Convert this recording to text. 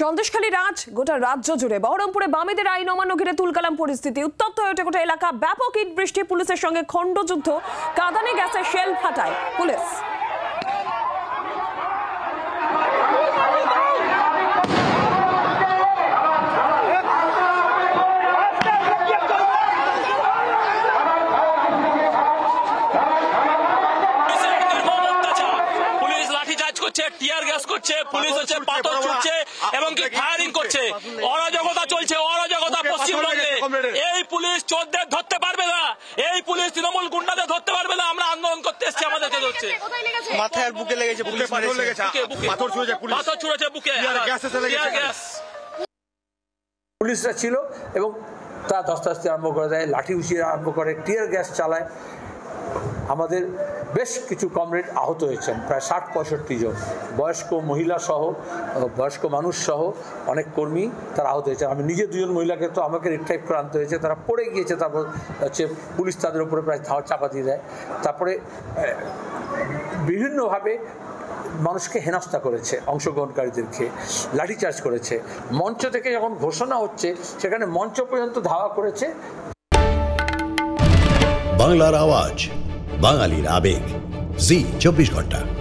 সন্দেশখালী রাজ, গোটা রাজ্য জুড়ে বহরমপুরে বামেদের আইন অমান্য ঘিরে তুলকালাম পরিস্থিতি। উত্তপ্ত হয়ে ওঠে গোটা এলাকা। ব্যাপক ইট বৃষ্টি, পুলিশের সঙ্গে খণ্ডযুদ্ধ, কাঁদানে গ্যাসের শেল ফাটায় পুলিশ। টিয়ার গ্যাস করছে, পুলিশ হচ্ছে, পাথর ছুটছে, এবং কি ফায়ারিং করছে। অরাজকতা চলছে, অরাজকতা পশ্চিমবঙ্গে। এই পুলিশ চোরদের ধরতে পারবে না, এই পুলিশ তৃণমূল গুন্ডাদের ধরতে পারবে না। আমরা আন্দোলন করতে এসেছি, আমাদেরকে ধরছে। মাথায় আর বুকে লেগেছে, পুলিশ মেরেছে, পাথর ছুঁড়েছে, বুকে টিয়ার গ্যাস। পুলিশরা ছিল এবং তা আস্তে আস্তে আরম্ভ করে দেয়, লাঠি উঁচিয়ে আরম্ভ করে, টিয়ার গ্যাস চালায়। আমাদের বেশ কিছু কমরেড আহত হয়েছেন, প্রায় ৬০-৬৫ জন, বয়স্ক মহিলা সহ, বয়স্ক মানুষ সহ অনেক কর্মী তারা আহত হয়েছে। আমি নিজে দুজন মহিলাকে তো আমাকে রিট্রাইভ করে আনতে হয়েছে। তারা পড়ে গিয়েছে, তারপর হচ্ছে পুলিশ তাদের উপরে প্রায় ধাওয়া চাপা দিয়ে দেয়। তারপরে বিভিন্নভাবে মানুষকে হেনস্থা করেছে, অংশগ্রহণকারীদেরকে লাঠিচার্জ করেছে। মঞ্চ থেকে যখন ঘোষণা হচ্ছে, সেখানে মঞ্চ পর্যন্ত ধাওয়া করেছে। বাংলার আওয়াজ, বাঙালির আবেগ, Zee 24 ঘন্টা।